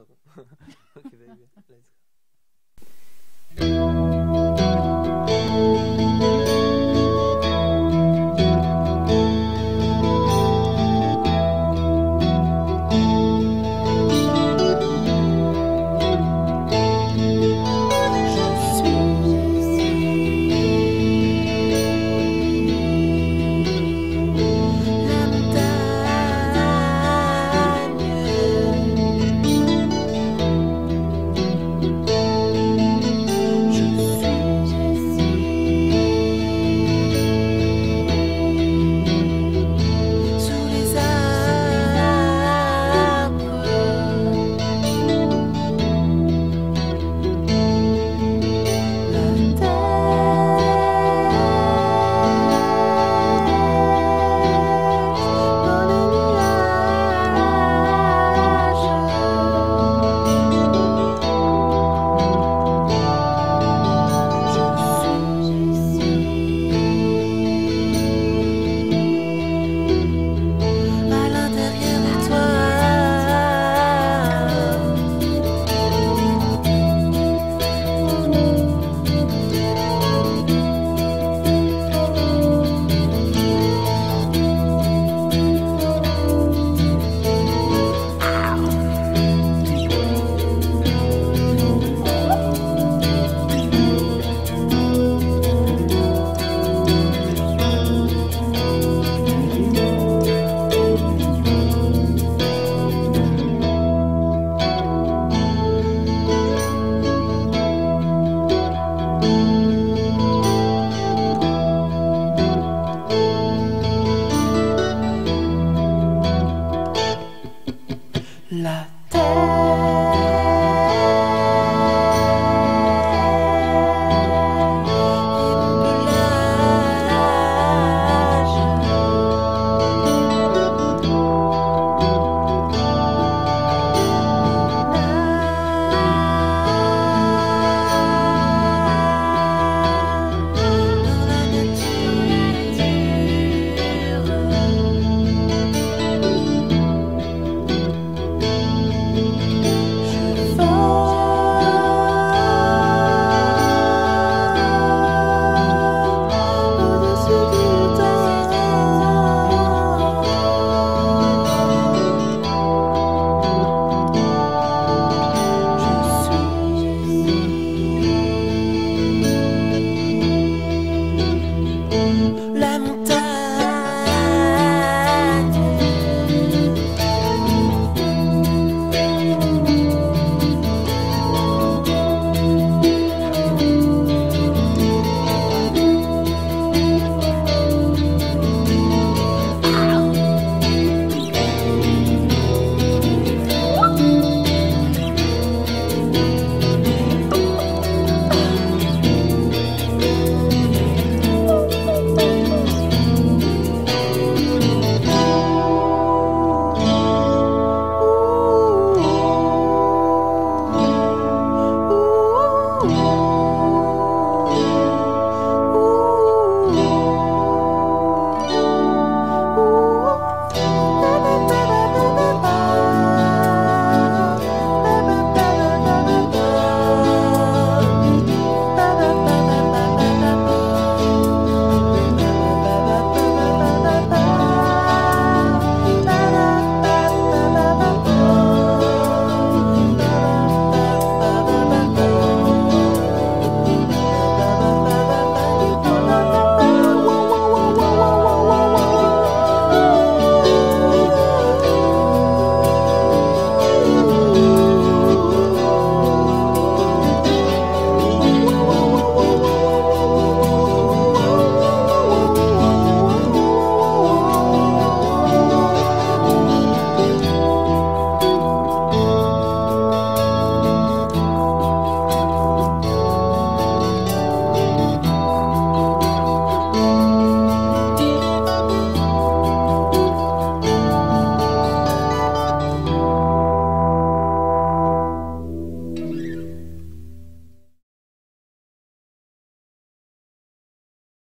Pardon. Okay, very good. Let's go. La terre.